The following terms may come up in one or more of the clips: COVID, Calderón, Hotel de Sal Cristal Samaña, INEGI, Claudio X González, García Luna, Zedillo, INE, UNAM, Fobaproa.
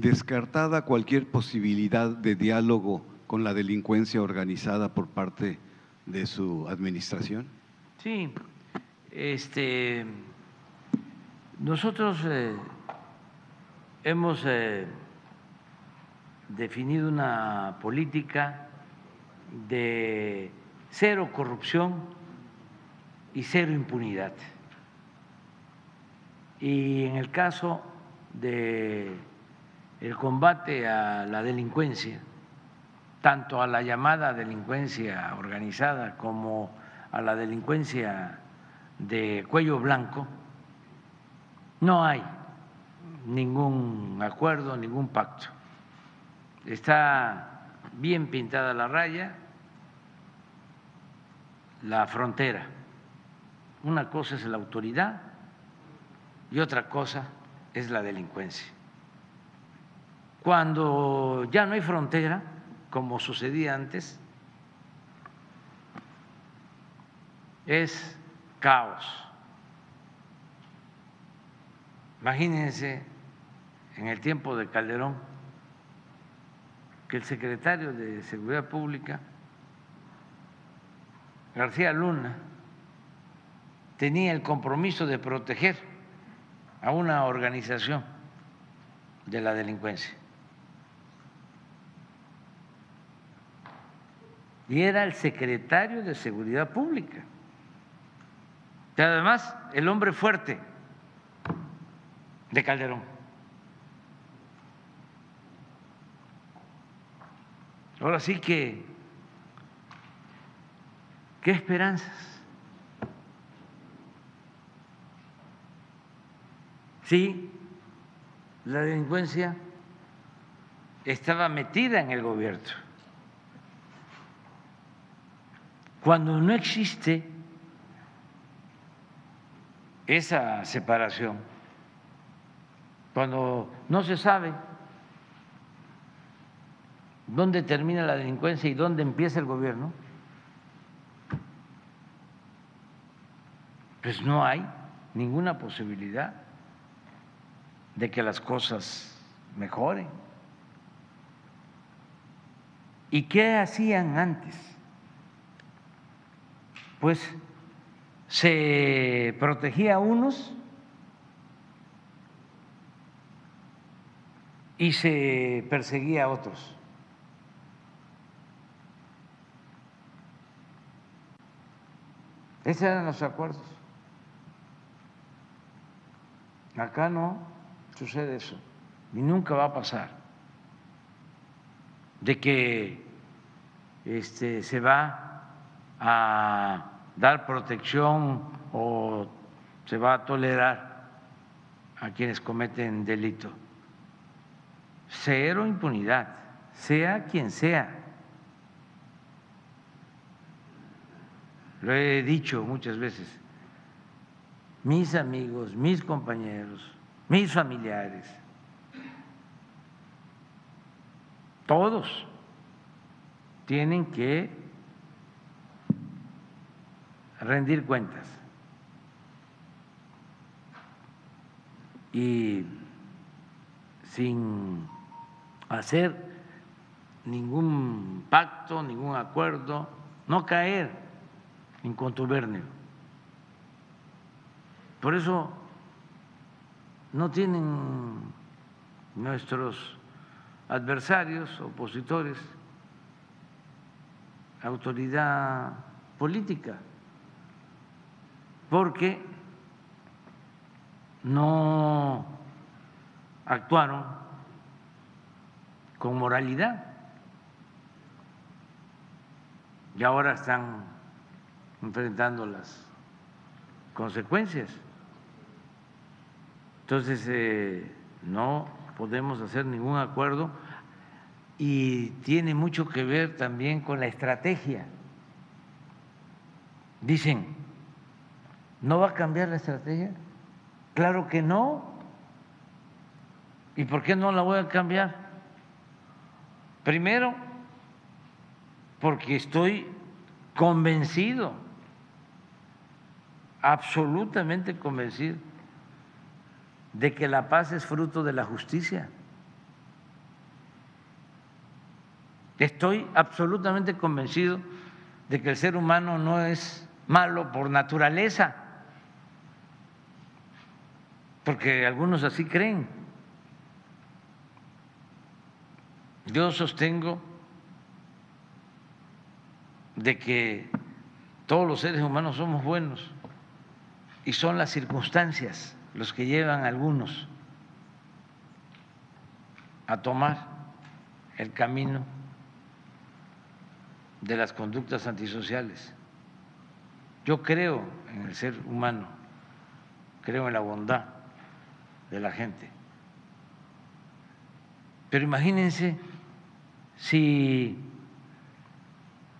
descartada cualquier posibilidad de diálogo con la delincuencia organizada por parte de su administración? Sí, nosotros hemos definido una política de cero corrupción y cero impunidad. Y en el caso del combate a la delincuencia, tanto a la llamada delincuencia organizada como a la delincuencia de cuello blanco, no hay ningún acuerdo, ningún pacto. Está bien pintada la raya, la frontera. Una cosa es la autoridad y otra cosa es la delincuencia. Cuando ya no hay frontera, como sucedía antes, es caos. Imagínense en el tiempo de Calderón que el secretario de Seguridad Pública, García Luna, tenía el compromiso de proteger a una organización de la delincuencia. Y era el secretario de Seguridad Pública. Y además, el hombre fuerte de Calderón. Ahora sí que, ¿qué esperanzas? Sí, la delincuencia estaba metida en el gobierno. Cuando no existe esa separación, cuando no se sabe dónde termina la delincuencia y dónde empieza el gobierno, pues no hay ninguna posibilidad de que las cosas mejoren. ¿Y qué hacían antes? Pues se protegía a unos y se perseguía a otros. Esos eran los acuerdos. Acá no sucede eso y nunca va a pasar, de que se va a dar protección o se va a tolerar a quienes cometen delito. Cero impunidad, sea quien sea. Lo he dicho muchas veces, mis amigos, mis compañeros, mis familiares, todos tienen que rendir cuentas. Y sin hacer ningún pacto, ningún acuerdo, no caer en contubernio. Por eso no tienen nuestros adversarios, opositores, autoridad política, porque no actuaron con moralidad y ahora están enfrentando las consecuencias. Entonces, no podemos hacer ningún acuerdo y tiene mucho que ver también con la estrategia. Dicen, ¿no va a cambiar la estrategia? Claro que no. ¿Y por qué no la voy a cambiar? Primero, porque estoy convencido, absolutamente convencido, de que la paz es fruto de la justicia Estoy absolutamente convencido de que el ser humano no es malo por naturaleza, porque algunos así creen. Yo sostengo de que todos los seres humanos somos buenos y son las circunstancias los que llevan a algunos a tomar el camino de las conductas antisociales. Yo creo en el ser humano, creo en la bondad de la gente. Pero imagínense si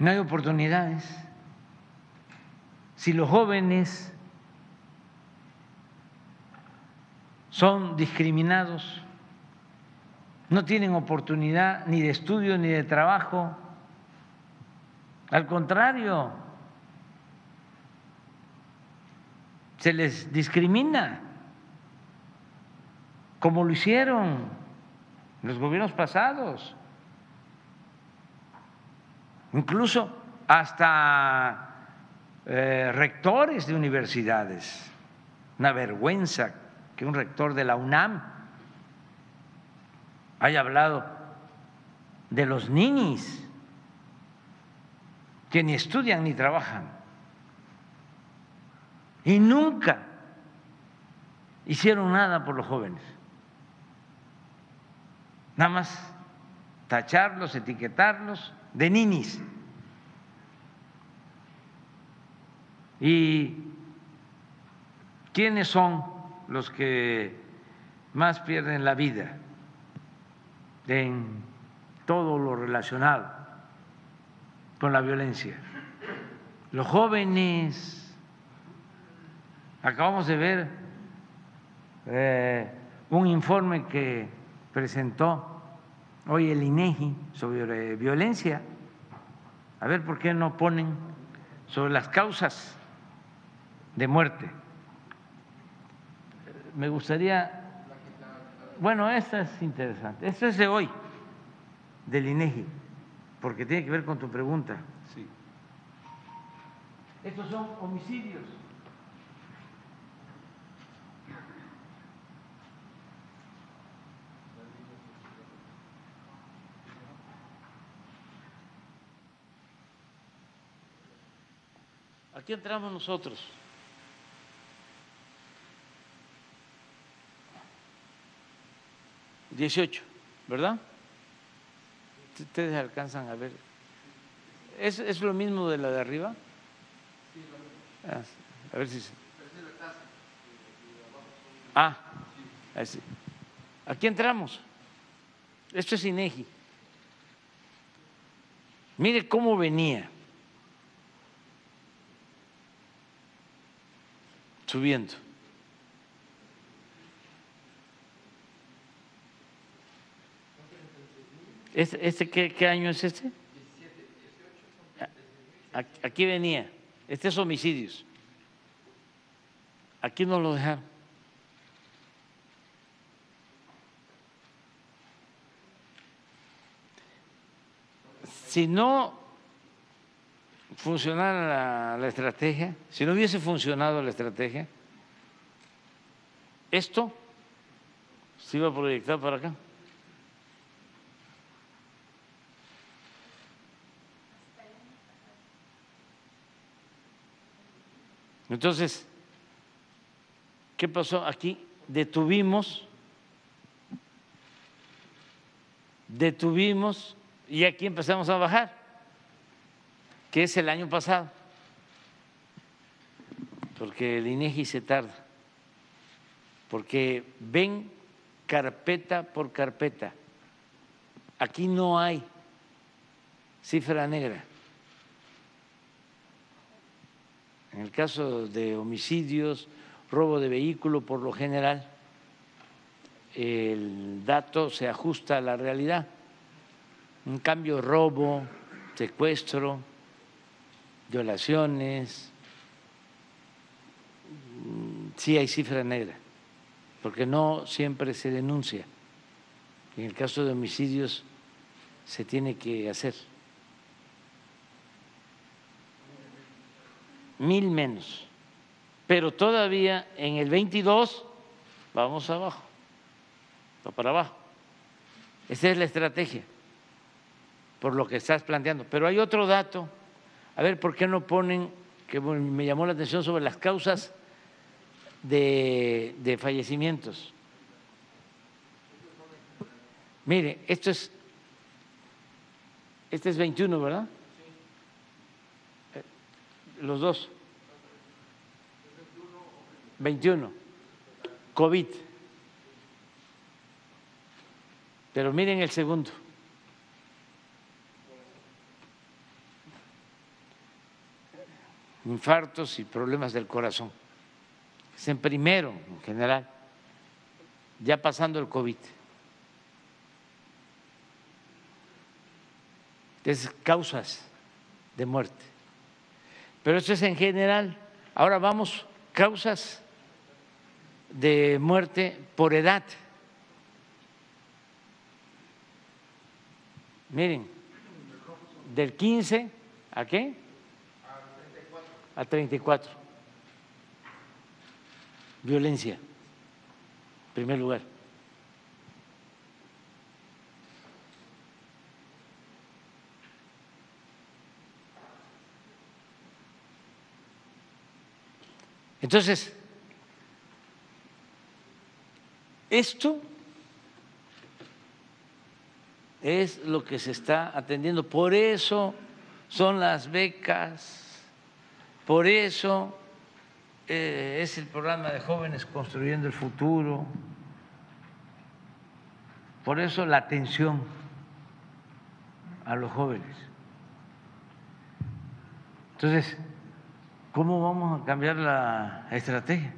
no hay oportunidades, si los jóvenes son discriminados, no tienen oportunidad ni de estudio ni de trabajo. Al contrario, se les discrimina, como lo hicieron los gobiernos pasados, incluso hasta rectores de universidades. Una vergüenza que un rector de la UNAM haya hablado de los ninis, que ni estudian ni trabajan, y nunca hicieron nada por los jóvenes, nada más tacharlos, etiquetarlos de ninis. ¿Y quiénes son los que más pierden la vida en todo lo relacionado con la violencia? Los jóvenes. Acabamos de ver un informe que presentó hoy el INEGI sobre violencia. A ver por qué no ponen sobre las causas de muerte. Me gustaría… Bueno, esta es interesante. Esto es de hoy, del INEGI, porque tiene que ver con tu pregunta. Sí. Estos son homicidios. Aquí entramos nosotros. Dieciocho, ¿verdad? Ustedes alcanzan a ver. ¿Es lo mismo de la de arriba? Sí, lo mismo. A ver si se… Ah, así. Aquí entramos. Esto es INEGI. Mire cómo venía subiendo. ¿Qué año es este? 17, 18. Aquí venía. Este es homicidios. Aquí nos lo dejaron. Si no funcionara la estrategia, si no hubiese funcionado la estrategia, esto se iba a proyectar para acá. Entonces, ¿qué pasó aquí? Detuvimos y aquí empezamos a bajar, que es el año pasado, porque el INEGI se tarda, porque ven carpeta por carpeta. Aquí no hay cifra negra. En el caso de homicidios, robo de vehículo, por lo general, el dato se ajusta a la realidad. En cambio, robo, secuestro, violaciones, sí hay cifra negra, porque no siempre se denuncia. En el caso de homicidios se tiene que hacer. 1000 menos, pero todavía en el 22 vamos abajo, va para abajo. Esa es la estrategia, por lo que estás planteando. Pero hay otro dato, a ver, ¿por qué no ponen, que me llamó la atención, sobre las causas de fallecimientos? Mire, este es 21, ¿verdad? Los dos. 21. COVID. Pero miren el segundo. Infartos y problemas del corazón. Es en primero, en general, ya pasando el COVID. Entonces, causas de muerte. Pero esto es en general. Ahora vamos, causas de muerte por edad. Miren, del 15 ¿a qué? A 34. Violencia, en primer lugar. Entonces, esto es lo que se está atendiendo, por eso son las becas, por eso es el programa de Jóvenes Construyendo el Futuro, por eso la atención a los jóvenes. Entonces, ¿cómo vamos a cambiar la estrategia?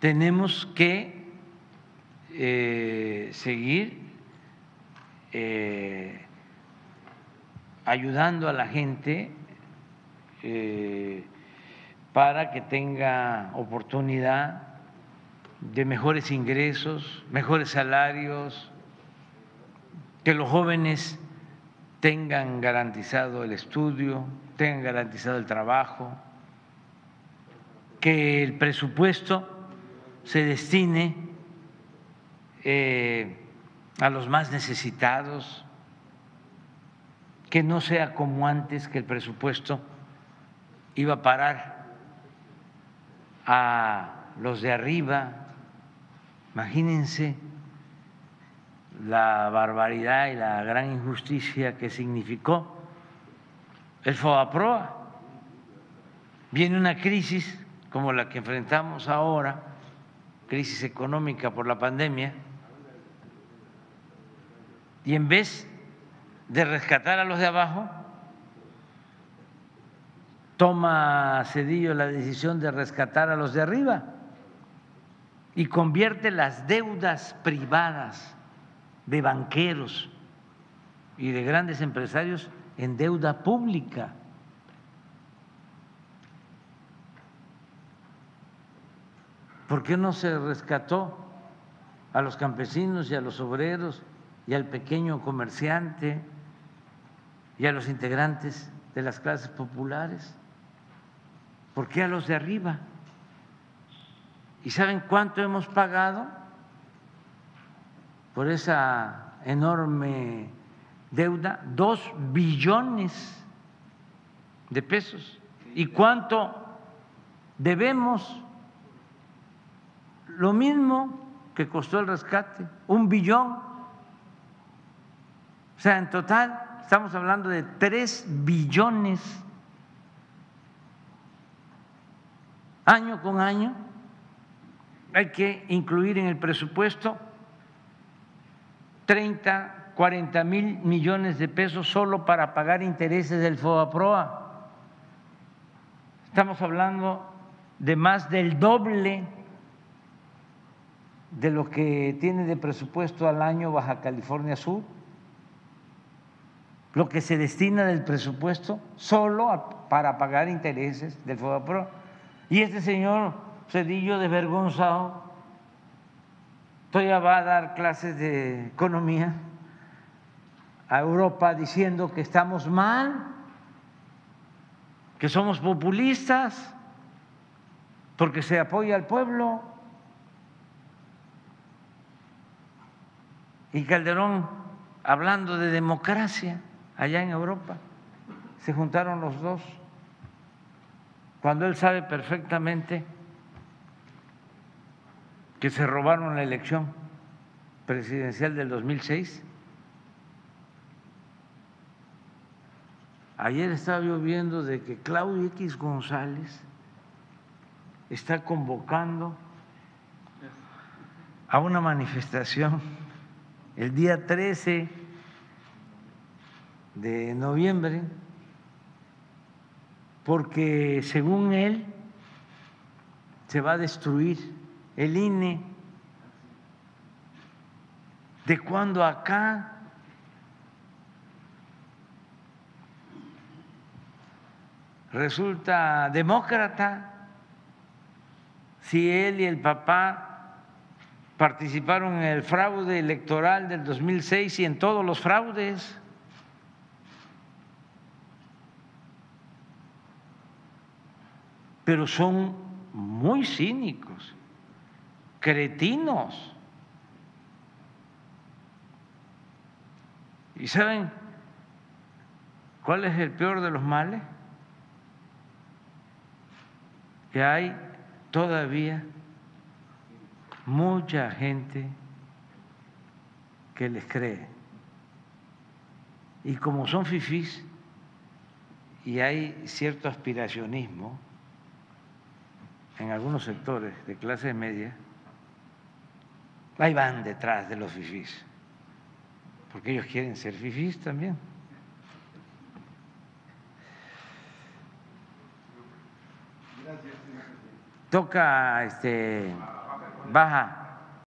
Tenemos que seguir ayudando a la gente para que tenga oportunidad de mejores ingresos, mejores salarios, que los jóvenes tengan garantizado el estudio, tengan garantizado el trabajo, que el presupuesto se destine a los más necesitados, que no sea como antes, que el presupuesto iba a parar a los de arriba. Imagínense la barbaridad y la gran injusticia que significó el Fobaproa. Viene una crisis como la que enfrentamos ahora, crisis económica por la pandemia, y en vez de rescatar a los de abajo, toma Zedillo la decisión de rescatar a los de arriba y convierte las deudas privadas de banqueros y de grandes empresarios en deuda pública. ¿Por qué no se rescató a los campesinos y a los obreros y al pequeño comerciante y a los integrantes de las clases populares? ¿Por qué a los de arriba? ¿Y saben cuánto hemos pagado por esa enorme deuda? 2 billones de pesos. ¿Y cuánto debemos? Lo mismo que costó el rescate, 1 billón. O sea, en total estamos hablando de 3 billones año con año. Hay que incluir en el presupuesto 30, 40 mil millones de pesos solo para pagar intereses del Fobaproa. Estamos hablando de más del doble de lo que tiene de presupuesto al año Baja California Sur. Lo que se destina del presupuesto solo para pagar intereses del Fobaproa. Y este señor Zedillo, desvergonzado, todavía va a dar clases de economía a Europa diciendo que estamos mal, que somos populistas, porque se apoya al pueblo. Y Calderón hablando de democracia allá en Europa, se juntaron los dos, cuando él sabe perfectamente que se robaron la elección presidencial del 2006. Ayer estaba yo viendo de que Claudio X González está convocando a una manifestación el día 13 de noviembre, porque según él se va a destruir el INE. ¿De cuándo acá? Resulta demócrata si él y el papá participaron en el fraude electoral del 2006 y en todos los fraudes. Pero son muy cínicos, cretinos. ¿Y saben cuál es el peor de los males? Que hay todavía mucha gente que les cree. Y como son fifís y hay cierto aspiracionismo en algunos sectores de clase media, ahí van detrás de los fifís, porque ellos quieren ser fifís también. Gracias. Toca, baja.